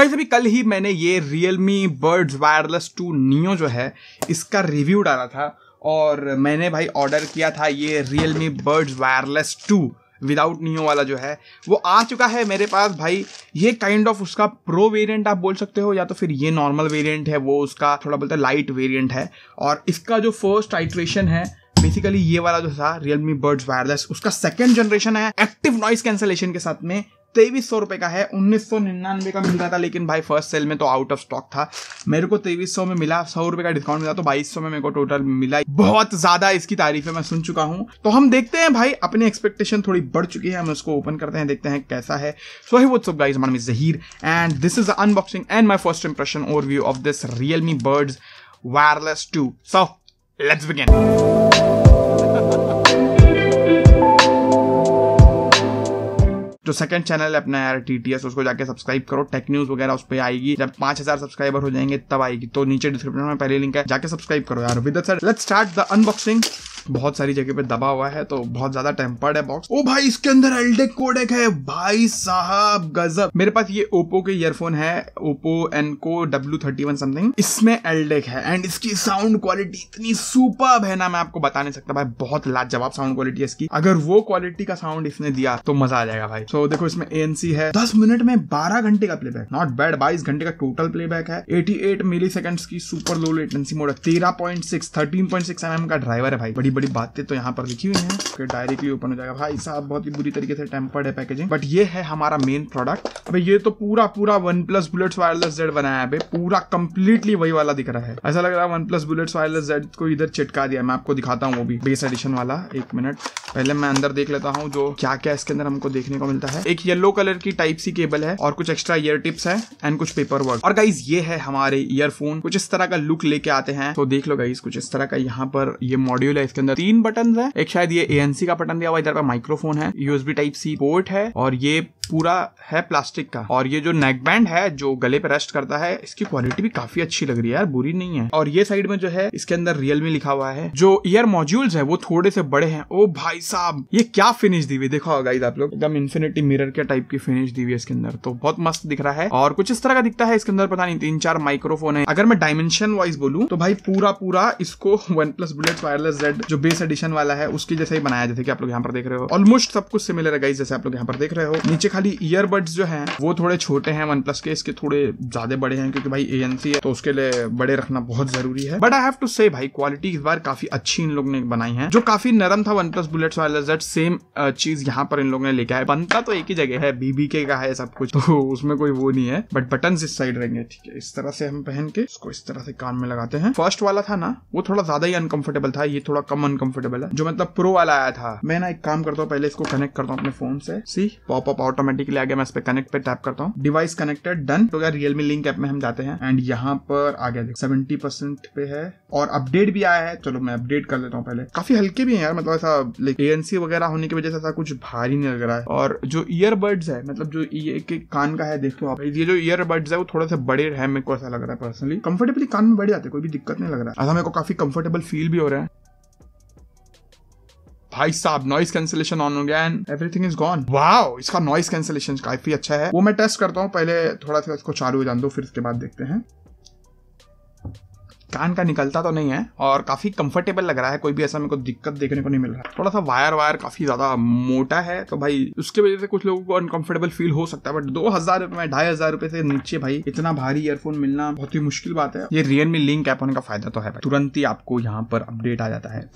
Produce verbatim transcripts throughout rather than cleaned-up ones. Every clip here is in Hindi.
गाइस अभी कल ही मैंने ये Realme Buds Wireless two Neo जो है इसका रिव्यू डाला था और मैंने भाई ऑर्डर किया था ये Realme Buds Wireless two without Neo वाला जो है वो आ चुका है मेरे पास भाई। ये काइंड ऑफ उसका प्रो वेरिएंट आप बोल सकते हो या तो फिर ये नॉर्मल वेरिएंट है, वो उसका थोड़ा बोलते हैं लाइट वेरिएंट है। और इसका जो फर्स्ट आइट्रेशन है बेसिकली ये वाला जो था Realme Buds Wireless उसका सेकेंड जनरेशन है एक्टिव नॉइस कैंसलेशन के साथ में। तेईस सौ रुपये का है, उन्नीस सौ निन्यानवे का मिल रहा था लेकिन भाई फर्स्ट सेल में तो आउट ऑफ स्टॉक था। मेरे को तेईस सौ में मिला, सौ रुपये का डिस्काउंट मिला तो बाईस सौ में मेरे को टोटल मिला। बहुत ज़्यादा इसकी तारीफें मैं सुन चुका हूँ तो हम देखते हैं भाई, अपनी एक्सपेक्टेशन थोड़ी बढ़ चुकी है। हम उसको ओपन करते हैं, देखते हैं कैसा है। So hey what's up guys, my name is Zaheer and this is the unboxing and my first impression overview of this Realme Buds Wireless two. So let's begin. जो सेकंड चैनल है अपना यार टी टी एस, उसको जाके सब्सक्राइब करो, टेक न्यूज वगैरह उस पर आएगी। जब पांच हज़ार सब्सक्राइबर हो जाएंगे तब आएगी, तो नीचे डिस्क्रिप्शन में पहले लिंक है, जाके सब्सक्राइब करो यार। With that said let's start the unboxing. बहुत सारी जगह पे दबा हुआ है तो बहुत ज्यादा टेम्पर्ड है बॉक्स। ओ भाई इसके अंदर L D A C codec है भाई साहब, गजब। मेरे पास ये ओप्पो के ईयरफोन है, Oppo Enco W thirty one something, इसमें एल डी ए सी है एंड इसकी साउंड क्वालिटी इतनी सुपर्ब है ना, मैं आपको बता नहीं सकता भाई। बहुत लाजवाब साउंड क्वालिटी है इसकी, अगर वो क्वालिटी का साउंड इसने दिया तो मजा आ जाएगा भाई। सो so, देखो इसमें ए एन सी है, दस मिनट में बारह घंटे का प्लेबैक, नॉट बैड। बाईस घंटे का टोटल प्लेबैक है, अठासी मिलीसेकंड्स की सुपर लो लेटेंसी मोड, तेरह point six thirteen point six M M का ड्राइवर है भाई। बड़ी बड़ी बातें तो यहाँ पर लिखी हुई हैं, डायरेक्टली ओपन हो जाएगा भाई साहब। बहुत ही बुरी तरीके से टेम्पर्ड है पैकेजिंग, बट ये है हमारा मेन प्रोडक्ट। अबे ये तो पूरा पूरा OnePlus Bullets Wireless Z बनाया है, पूरा कंप्लीटली वही वाला दिख रहा है। ऐसा लग रहा है OnePlus Bullets Wireless Z को इधर चिटका दिया। मैं आपको दिखाता हूँ वो भी बेस एडिशन वाला, एक मिनट पहले मैं अंदर देख लेता हूँ जो क्या क्या इसके अंदर हमको देखने को मिलता है। एक येलो कलर की टाइप सी केबल है और कुछ एक्स्ट्रा ईयर टिप्स है एंड कुछ पेपर वर्क। और गाइज ये है हमारे ईयरफोन, कुछ इस तरह का लुक लेके आते हैं। तो देख लो गाइज कुछ इस तरह का यहाँ पर ये मॉड्यूल है, इसके अंदर तीन बटन है, एक शायद ये ए एन सी का बटन दिया हुआ, इधर पर माइक्रोफोन है, U S B type C port है और ये पूरा है प्लास्टिक का। और ये जो नेक बैंड है जो गले पे रेस्ट करता है, इसकी क्वालिटी भी काफी अच्छी लग रही है यार, बुरी नहीं है। और ये साइड में जो है इसके अंदर Realme लिखा हुआ है। जो ईयर मॉड्यूल्स है वो थोड़े से बड़े हैं। ओ भाई साहब ये क्या फिनिश दी हुई, देखा होगा गाइस आप लोग, एकदम इन्फिनिटी मिरर के टाइप की फिनिश दी हुई है इसके अंदर, तो बहुत मस्त दिख रहा है। और कुछ इस तरह का दिखता है इसके अंदर, पता नहीं तीन चार माइक्रोफोन है। अगर मैं डायमेंशन वाइज बोलूँ तो भाई पूरा पूरा इसको OnePlus Bullets Wireless Z जो बेस एडिशन वाला है उसके जैसे ही बनाया, जैसे कि आप लोग यहाँ पर देख रहे हो। ऑलमोस्ट सब कुछ सिमिलर है गाइस, जैसे आप लोग यहाँ पर देख रहे हो। नीचे ईयरबड्स जो हैं वो थोड़े छोटे हैं OnePlus के, इसके थोड़े ज्यादा बड़े हैं क्योंकि भाई ए एन सी है तो उसके लिए बड़े रखना बहुत जरूरी है। बट आई हैव टू से भाई क्वालिटी इस बार काफी अच्छी इन लोगों ने बनाई है। जो काफी नरम था OnePlus Bullets Wireless Z, same चीज यहाँ पर इन लोगों ने लेके आया। बनता तो एक ही जगह है, बी बी के का है सब कुछ, तो उसमें कोई वो नहीं है। बट बटन इस साइड रहेंगे, ठीक है। इस तरह से हम पहन के इसको इस तरह से कान में लगाते हैं। फर्स्ट वाला था ना वो थोड़ा ज्यादा ही अनकंफर्टेबल था, ये थोड़ा कम अनकंफर्टेबल है जो मतलब प्रो वाला आया था। मैं ना एक काम करता हूँ, पहले इसको कनेक्ट करता हूँ अपने फोन से। See pop up out automatically आ गया। मैं इस पे कनेक्ट पे टैप करता हूँ, डिवाइस कनेक्टेड, डन। तो यार Realme लिंक ऐप में हम जाते हैं एंड यहाँ पर आ गया, सेवेंटी परसेंट पे है और अपडेट भी आया है। चलो मैं अपडेट कर लेता हूँ पहले। काफी हल्के भी हैं यार, मतलब ऐसा लाइक ए एन सी वगैरह होने की वजह से ऐसा कुछ भारी नहीं लग रहा है। और जो ईयरबड्स है मतलब जो एक एक कान का है, देखो आप ये जो ईयरबड्स है वो थोड़ा सा बड़े है, मेरे को ऐसा लग रहा है पर्सनली। कंफर्टेबली कान में बढ़ जाते, कोई भी दिक्कत नहीं लग रहा है, ऐसा मेरे को काफी कंफर्टेबल फील भी हो रहा है भाई साहब। नॉइस कैंसिलेशन ऑन हो गया and everything is gone. Wow इसका नॉइस कैंसिलेशन काफी अच्छा है, वो मैं टेस्ट करता हूँ पहले। थोड़ा सा इसको चालू हो जाने दो, फिर उसके बाद देखते हैं। कान का निकलता तो नहीं है और काफी कंफर्टेबल लग रहा है, कोई भी ऐसा मेरे को दिक्कत देखने को नहीं मिल रहा है। थोड़ा सा वायर वायर काफी ज्यादा मोटा है तो भाई उसके वजह से कुछ लोगों को अनकंफर्टेबल फील हो सकता है। बट दो हजार रुपए में ढाई हजार रुपए से नीचे भाई इतना भारी ईयरफोन मिलना बहुत ही मुश्किल बात है। ये Realme लिंक ऐप होने का फायदा तो है, तुरंत ही आपको यहाँ पर अपडेट आ जाता है।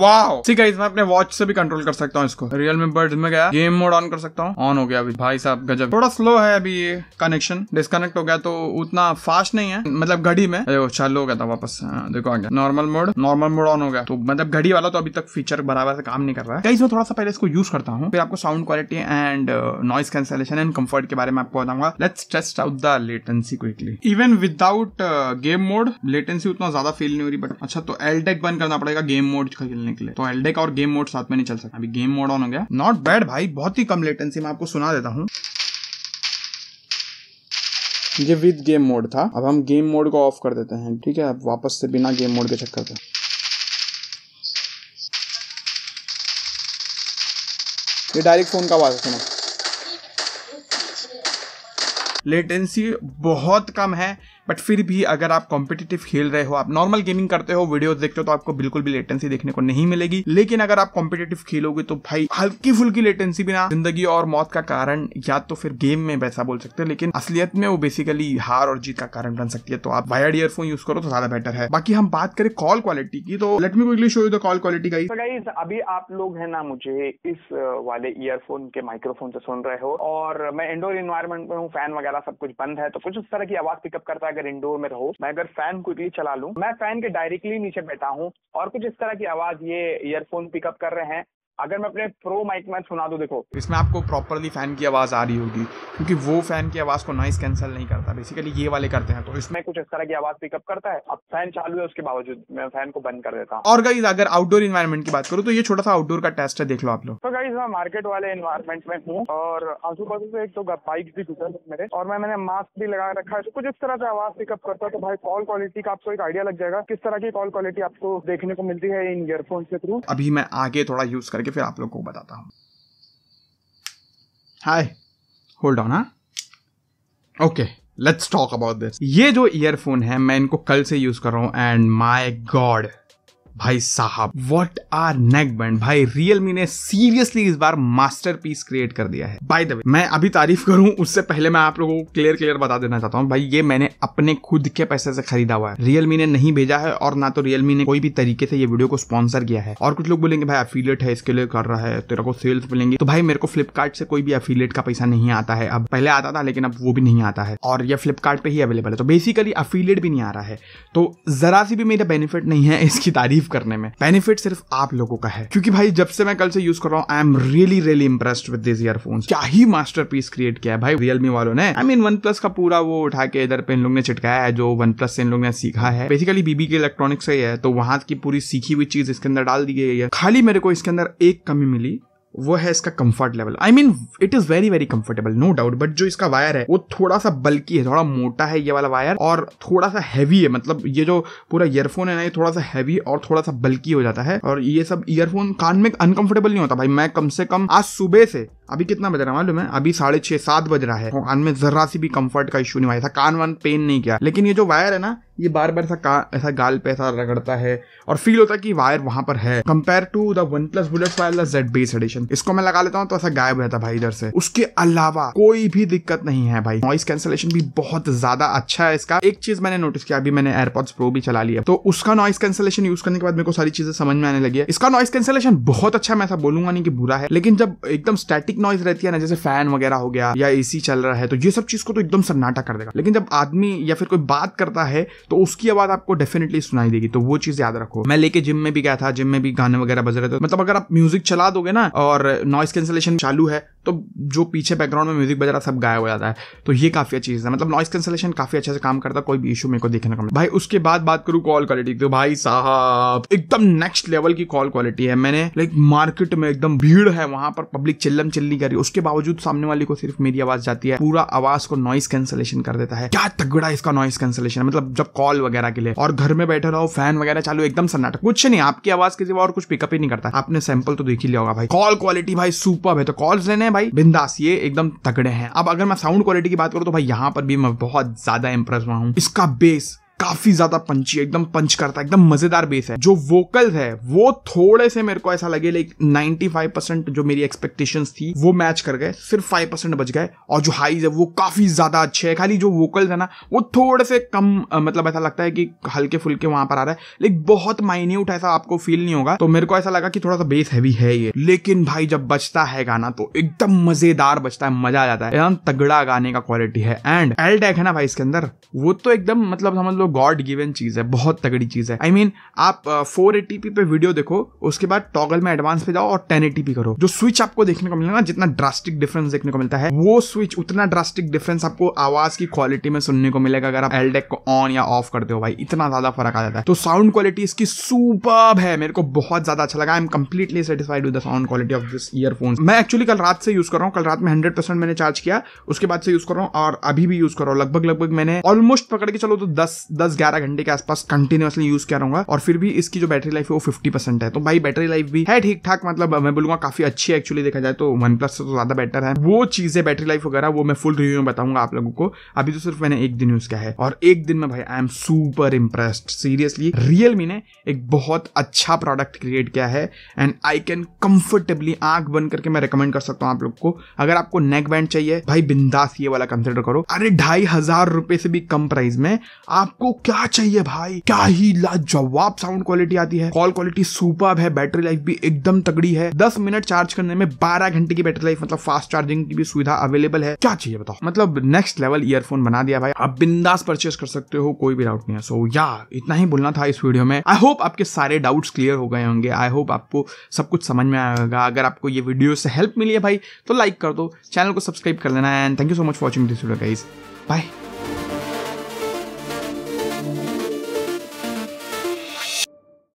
वाओ ठीक है, इसमें अपने वॉच से भी कंट्रोल कर सकता हूँ इसको। Realme Buds में गया, गेम मोड ऑन कर सकता हूँ, ऑन हो गया अभी भाई साहब गजब। थोड़ा स्लो है अभी ये कनेक्शन, डिस्कनेक्ट हो गया तो उतना फास्ट नहीं है, मतलब घड़ी में चालू हो गया था वापस। हाँ, देखो आ गया normal mode, normal mode on हो गया। तो मतलब घड़ी वाला तो अभी तक फीचर बराबर से काम नहीं कर रहा है। इसमें थोड़ा सा पहले इसको यूज करता हूँ, फिर आपको sound quality and noise cancellation and comfort के बारे में आपको बताऊंगा। Let's test out the latency quickly. Even without game mode latency उतना ज्यादा फील नहीं हो रही। बट अच्छा तो एल डी ए सी बंद करना पड़ेगा गेम मोड खेलने के लिए, तो एल डी ए सी और गेम मोड साथ में नहीं चल सकता। अभी गेम मोड ऑन हो गया, नॉट बैड भाई, बहुत ही कम लेटेंसी। मैं आपको सुना देता हूँ, ये विद गेम मोड था, अब हम गेम मोड को ऑफ कर देते हैं, ठीक है। अब वापस से बिना गेम मोड के चेक करते हैं। ये डायरेक्ट फ़ोन का आवाज़ है, सुनो। लेटेंसी बहुत कम है, बट फिर भी अगर आप कॉम्पिटिटिव खेल रहे हो, आप नॉर्मल गेमिंग करते हो, वीडियोस देखते हो, तो आपको बिल्कुल भी लेटेंसी देखने को नहीं मिलेगी। लेकिन अगर आप कॉम्पिटिटिव खेलोगे तो भाई हल्की फुल्की लेटेंसी बिना जिंदगी और मौत का कारण, या तो फिर गेम में वैसा बोल सकते हैं, लेकिन असलियत में वो बेसिकली हार और जीत का कारण बन सकती है। तो आप वायर्ड ईयरफोन यूज करो तो ज्यादा बेटर है। बाकी हम बात करें कॉल क्वालिटी की, तो let me quickly show you the call quality guys. Guys अभी आप लोग है ना मुझे इस वाले ईयरफोन के माइक्रोफोन से सुन रहे हो, और मैं इंडोर इन्वायरमेंट में हूँ, फैन सब कुछ बंद है, तो कुछ उस तरह की आवाज पिकअप करता है अगर इंडोर में रहो। मैं अगर फैन क्विकली चला लूं, मैं फैन के डायरेक्टली नीचे बैठा हूं, और कुछ इस तरह की आवाज ये ईयरफोन पिकअप कर रहे हैं। अगर मैं अपने प्रो माइक में सुना दूं, देखो इसमें आपको प्रॉपरली फैन की आवाज आ रही होगी, क्योंकि वो फैन की आवाज को नॉइस कैंसिल नहीं करता, बेसिकली ये वाले करते हैं। तो इसमें कुछ इस तरह की आवाज पिकअप करता है। अब फैन चालू है, उसके बावजूद मैं फैन को बंद कर देता हूँ। और गाइज अगर आउटडोर इन्वायरमेंट की बात करूँ तो ये छोटा सा आउटडोर का टेस्ट है, देख लो आप लोग। तो गाइज मैं मार्केट वाले इन्वायरमेंट में हूँ, और आजू बाजू से एक तो बाइक भी गुजर मेरे, और मैं मैंने मास्क भी लगा रखा है, तो कुछ इस तरह से आवाज पिकअप करता है। तो भाई कॉल क्वालिटी का आपको एक आइडिया लग जाएगा किस तरह की कॉल क्वालिटी आपको देखने को मिलती है इन ईयरफोन के थ्रू। अभी मैं आगे थोड़ा यूज करके फिर आप लोगों को बताता हूं। Hi, hold on. हां, okay, let's talk about this. ये जो ईयरफोन है मैं इनको कल से यूज कर रहा हूं, एंड माय गॉड भाई साहब, व्हाट आर नेक बैंड। भाई रियलमी ने सीरियसली इस बार मास्टरपीस क्रिएट कर दिया है। बाय द वे, मैं अभी तारीफ करूं उससे पहले मैं आप लोगों को क्लियर क्लियर बता देना चाहता हूं, भाई ये मैंने अपने खुद के पैसे से खरीदा हुआ है, रियलमी ने नहीं भेजा है, और ना तो रियलमी ने कोई भी तरीके से ये वीडियो को स्पॉन्सर किया है। और कुछ लोग बोलेंगे भाई एफिलिएट है इसके लिए कर रहा है, तेरे को सेल्स मिलेंगे, तो भाई मेरे को फ्लिपकार्ट से कोई भी एफिलिएट का पैसा नहीं आता है। अब पहले आता था, लेकिन अब वो भी नहीं आता है, और यह फ्लिपकार्ट पे ही अवेलेबल है, तो बेसिकली एफिलिएट भी नहीं आ रहा है। तो जरा सी भी मेरा बेनिफिट नहीं है इसकी तारीफ करने में, बेनिफिट सिर्फ आप लोगों का है। क्योंकि भाई जब से मैं कल से यूज कर रहा हूं, I am really really impressed with this earphones. क्या ही मास्टरपीस क्रिएट किया है भाई रियलमी वालों ने। आई मीन OnePlus का पूरा वो उठा के इधर पे इन लोगों ने चिटकाया है, जो OnePlus से इन लोगों ने सीखा है, बेसिकली बीबीके इलेक्ट्रॉनिक्स से ही है, तो वहां की पूरी सीखी हुई चीज इसके अंदर डाल दी गई है। खाली मेरे को इसके अंदर एक कमी मिली, वो है इसका comfort level. I mean it is very very comfortable, no doubt, but जो इसका वायर है वो थोड़ा सा बल्की है, थोड़ा मोटा है ये वाला वायर, और थोड़ा सा हैवी है। मतलब ये जो पूरा ईयरफोन है ना, ये थोड़ा सा हैवी और थोड़ा सा बल्की हो जाता है, और ये सब ईयरफोन कान में अनकंफर्टेबल नहीं होता। भाई मैं कम से कम आज सुबह से, अभी कितना बज रहा है मालूम है, अभी साढ़े छः सात बज रहा है, कान में जरा सी भी कंफर्ट का इशू नहीं आया था, कान वान पेन नहीं किया। लेकिन ये जो वायर है ना, ये बार बार ऐसा ऐसा गाल पे ऐसा रगड़ता है, और फील होता है कि वायर वहां पर है। Compare to the OnePlus Bullets Wireless Z base edition, इसको मैं लगा लेता हूं तो ऐसा गायब रहता है भाई इधर से। उसके अलावा कोई भी दिक्कत नहीं है भाई, नॉइस कैंसलेशन भी बहुत ज्यादा अच्छा है इसका। एक चीज मैंने नोटिस किया, अभी मैंने एयरपॉड्स प्रो भी चला लिया, तो उसका नॉइस कैंसलेशन यूज करने के बाद मेरे को सारी चीजें समझ में आने लगी है। इसका नॉइस कैंसलेशन बहुत अच्छा है, मैं ऐसा बोलूंगा नहीं कि बुरा है, लेकिन जब एकदम स्टैटिक नॉइस रहती है ना, जैसे फैन वगैरह हो गया या एसी चल रहा है, तो ये सब चीज को तो एकदम सन्नाटा कर देगा। लेकिन जब आदमी या फिर कोई बात करता है तो उसकी आवाज आपको डेफिनेटली सुनाई देगी, तो वो चीज याद रखो। मैं लेके जिम में भी गया था, जिम में भी गाने वगैरह बज रहे थे। मतलब अगर आप म्यूजिक चला दोगे ना और नॉइस कैंसलेशन चालू है, तो जो पीछे बैकग्राउंड में म्यूजिक बज रहा सब गायब हो जाता है, तो ये काफी अच्छी चीज है। मतलब नॉइस कैंसलेशन काफी अच्छे से काम करता, कोई भी इशू मेरे को देखने को मिला। भाई उसके बाद बात करूं कॉल क्वालिटी, तो भाई साहब एकदम नेक्स्ट लेवल की कॉल क्वालिटी है। मैंने लाइक मार्केट में एकदम भीड़ है, वहां पर पब्लिक चिल्लम चिल्ली कर रही है, उसके बावजूद सामने वाले को सिर्फ मेरी आवाज जाती है, पूरा आवाज को नॉइस कैंसलेशन कर देता है। क्या तगड़ा इसका नॉइस कैंसलेशन, मतलब जब कॉल वगैरह के लिए, और घर में बैठे रहो फैन वगैरह चालू, एकदम सन्नाटा, कुछ नहीं, आपकी आवाज के सिवा और कुछ पिकअप ही नहीं करता। आपने सैंपल तो देख ही लिया होगा भाई, कॉल क्वालिटी भाई सुपर है। तो कॉल्स लेने भाई बिंदास, ये एकदम तगड़े हैं। अब अगर मैं साउंड क्वालिटी की बात करूं तो भाई यहां पर भी मैं बहुत ज्यादा इंप्रेस हुआ हूं। इसका बेस काफी ज्यादा पंची है, एकदम पंच करता है, एकदम मजेदार बेस है। जो वोकल है वो थोड़े से मेरे को ऐसा लगे लाइक नाइंटी फाइव परसेंट जो मेरी एक्सपेक्टेशंस थी वो मैच कर गए, सिर्फ फाइव परसेंट बच गए, और जो हाईज है वो काफी ज्यादा अच्छे है। खाली जो वोकल है ना वो थोड़े से कम, मतलब ऐसा लगता है कि हल्के फुल्के वहां पर आ रहा है, लेकिन बहुत माइन्यूट ऐसा आपको फील नहीं होगा। तो मेरे को ऐसा लगा कि थोड़ा सा बेस हैवी है ये, लेकिन भाई जब बजता है गाना तो एकदम मजेदार बजता है, मजा आ जाता है, एकदम तगड़ा गाने का क्वालिटी है। एंड एलडैक है ना भाई इसके अंदर, वो तो एकदम मतलब समझ लो गॉड गिवन चीज है, बहुत तगड़ी चीज है। आई I मीन mean, आप फोर एटी पी पे वीडियो देखो, उसके बाद टॉगल में एडवांस पे जाओ और टेन एटी पी करो, जो स्विच आपको देखने को मिलेगा, जितना ड्रास्टिक डिफरेंस देखने को मिलता है वो स्विच उतना ड्रास्टिक डिफरेंस आपको आवाज की क्वालिटी में सुनने को मिलेगा अगर आप एलडेक को ऑन या ऑफ करते हो। भाई इतना ज्यादा फर्क आ जाता है। तो साउंड क्वालिटी इसकी सुपर्ब है, मेरे को बहुत ज्यादा अच्छा लगा। I am completely satisfied with the sound quality of this earphone. मैं एक्चुअली कल रात से यूज कर रहा हूँ, कल रात में हंड्रेड परसेंट मैंने चार्ज किया, उसके बाद से यूज कर रहा हूँ और अभी भी यूज कर रहा हूँ। लगभग लगभग मैंने ऑलमोस्ट पकड़ के चलो तो दस दस ग्यारह घंटे के आसपास कंटिन्यूअसली यूज कर रहा हूँ और फिर भी इसकी जो बैटरी लाइफ है वो फिफ्टी परसेंट है। तो भाई बैटरी लाइफ भी है ठीक ठाक, मतलब मैं बोलूंगा काफी अच्छी है। एक्चुअली देखा जाए तो वन प्लस से तो ज्यादा बेटर है। वो चीजें बैटरी लाइफ वगैरह वो मैं फुल रिव्यू में बताऊंगा आप लोगों को। अभी तो सिर्फ मैंने एक दिन यूज किया है और एक दिन में भाई I am super impressed. Seriously Realme ने एक बहुत अच्छा प्रोडक्ट क्रिएट किया है एंड आई कैन कंफर्टेबली आंख बंद करके मैं रिकमेंड कर सकता हूँ आप लोग को। अगर आपको नेक बैंड चाहिए भाई बिंदास ये वाला कंसिडर करो। अरे ढाई हजार रुपए से भी कम प्राइस में आपको क्या चाहिए भाई। क्या ही लाजवाब साउंड क्वालिटी आती है, कॉल क्वालिटी सुपर्ब है, बैटरी लाइफ भी एकदम तगड़ी है। दस मिनट चार्ज करने में बारह घंटे की बैटरी लाइफ, मतलब फास्ट चार्जिंग की भी सुविधा अवेलेबल है। क्या चाहिए बताओ, मतलब नेक्स्ट लेवल ईयरफोन बना दिया भाई। आप बिंदास परचेस कर सकते हो, कोई भी डाउट नहीं है। सो या इतना ही बोलना था इस वीडियो में। आई होप आपके सारे डाउट्स क्लियर हो गए होंगे, आई होप आपको सब कुछ समझ में आएगा। अगर आपको ये वीडियो से हेल्प मिली है भाई तो लाइक कर दो, चैनल को सब्सक्राइब कर लेना and thank you so much for watching this video guys. Bye.